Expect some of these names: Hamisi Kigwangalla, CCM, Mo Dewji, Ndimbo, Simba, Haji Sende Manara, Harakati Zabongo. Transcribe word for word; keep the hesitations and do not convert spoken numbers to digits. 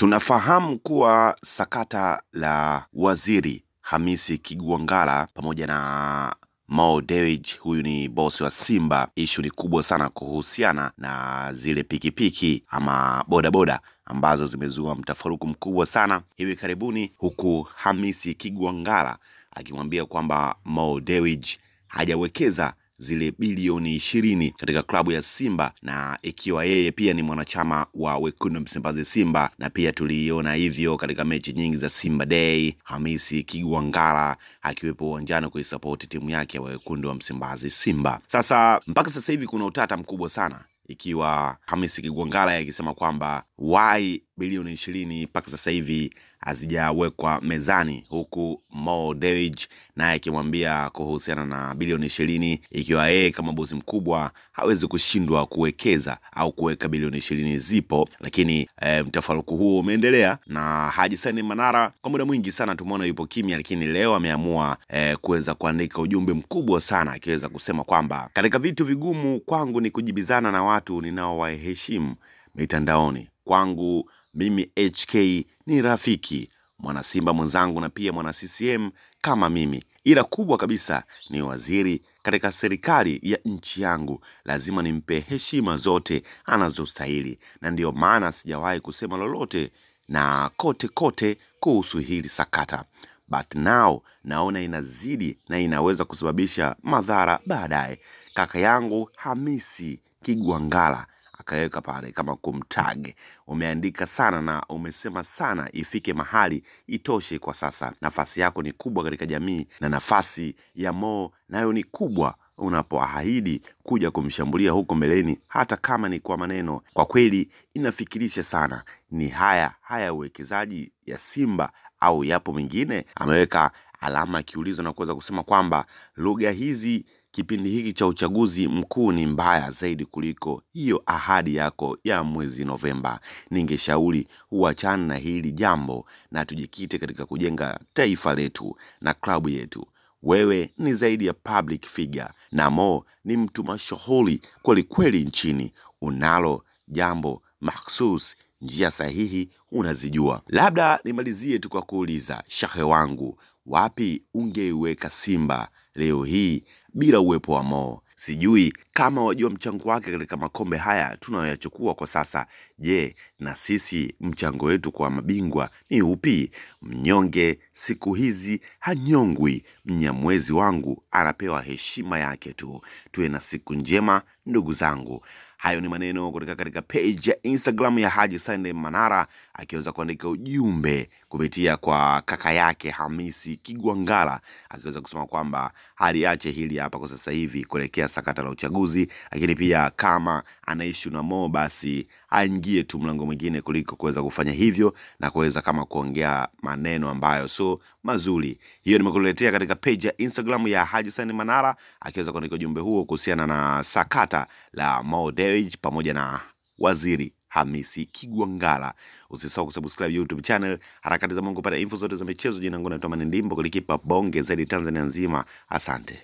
Tunafahamu kuwa sakata la waziri Hamisi Kigwangalla pamoja na Mo Dewji, huyu ni bosi wa Simba, issue ni kubwa sana kuhusiana na zile pikipiki ama boda boda ambazo zimezua mtafaruku mkubwa sana hivi karibuni, huku Hamisi Kigwangalla akimwambia kwamba Mo Dewji hajawekeza zile bilioni ishirini katika klabu ya Simba, na ikiwa yeye pia ni mwanachama wa Wekundu Msimbazi Simba, na pia tuliiona hivyo katika mechi nyingi za Simba Day, Hamisi Kigwangalla akiwepo uwanjani kuisupport timu yake ya Wekundu wa Msimbazi Simba. Sasa mpaka sasa hivi kuna utata mkubwa sana, ikiwa Hamisi Kigwangalla yakisema kwamba why bilioni ishirini mpaka sasa hivi hazijawekwa mezani, huku Mo Dewji naye akimwambia kuhusiana na bilioni ishirini, ikiwa yeye kama bosi mkubwa hawezi kushindwa kuwekeza au kuweka bilioni ishirini zipo. Lakini e, mtafaruku huo umeendelea, na Haji Sende Manara kwa muda mwingi sana tumeona yupo kimya, lakini leo ameamua e, kuweza kuandika ujumbe mkubwa sana, akiweza kusema kwamba katika vitu vigumu kwangu ni kujibizana na watu ninaowaheshimu mitandaoni. Kwangu mimi H K ni rafiki, mwana Simba mwenzangu na pia mwana C C M kama mimi. Ila kubwa kabisa ni waziri katika serikali ya nchi yangu, lazima nimpe heshima zote anazostahili, na ndio maana sijawahi kusema lolote na kote kote kuhusu hili sakata. But now naona inazidi na inaweza kusababisha madhara baadaye. Kaka yangu Hamisi Kigwangalla akaweka pale kama kumtag, umeandika sana na umesema sana, ifike mahali itoshe kwa sasa. Nafasi yako ni kubwa katika jamii, na nafasi ya Mo nayo ni kubwa. Unapoahidi kuja kumshambulia huko mbeleni hata kama ni kwa maneno, kwa kweli inafikirisha sana. Ni haya haya uwekezaji ya Simba au yapo mengine? Ameweka alama kiulizo na kuweza kusema kwamba lugha hizi kipindi hiki cha uchaguzi mkuu ni mbaya zaidi kuliko hiyo ahadi yako ya mwezi Novemba. Ningeshauri uachane na hili jambo na tujikite katika kujenga taifa letu na klabu yetu. Wewe ni zaidi ya public figure, na Mo ni mtu mashuhuri kweli kweli nchini. Unalo jambo mahsusi, njia sahihi unazijua. Labda nimalizie tu kwa kuuliza, shahe wangu, wapi ungeiweka Simba leo hii bila uwepo wa Mo? Sijui kama wajua mchango wake katika makombe haya tunayoyachukua kwa sasa. Je, na sisi mchango wetu kwa mabingwa ni upi? Mnyonge siku hizi hanyongwi, Mnyamwezi wangu anapewa heshima yake tu. Tuwe na siku njema ndugu zangu. Hayo ni maneno kutoka katika page ya Instagram ya Haji Sende Manara, akiweza kuandika ujumbe kupitia kwa kaka yake Hamisi Kigwangalla, akiweza kusema kwamba hali ache hili hapa kwa sasa hivi kuelekea sakata la uchaguzi, lakini pia kama anaishi na Mo basi aingie tu mlango mwingine kuliko kuweza kufanya hivyo na kuweza kama kuongea maneno ambayo so mazuri. Hiyo nimekuletea katika page ya Instagram ya Haji Sende Manara, akiweza kuandika ujumbe huo kuhusiana na sakata la Mo Dewji pamoja na waziri Hamisi Kigwangalla. Usisahau kusubscribe YouTube channel Harakati Zabongo pale info zote za michezo. Jina langu naitwa Ndimbo, kulikipa bonge zaidi Tanzania nzima. Asante.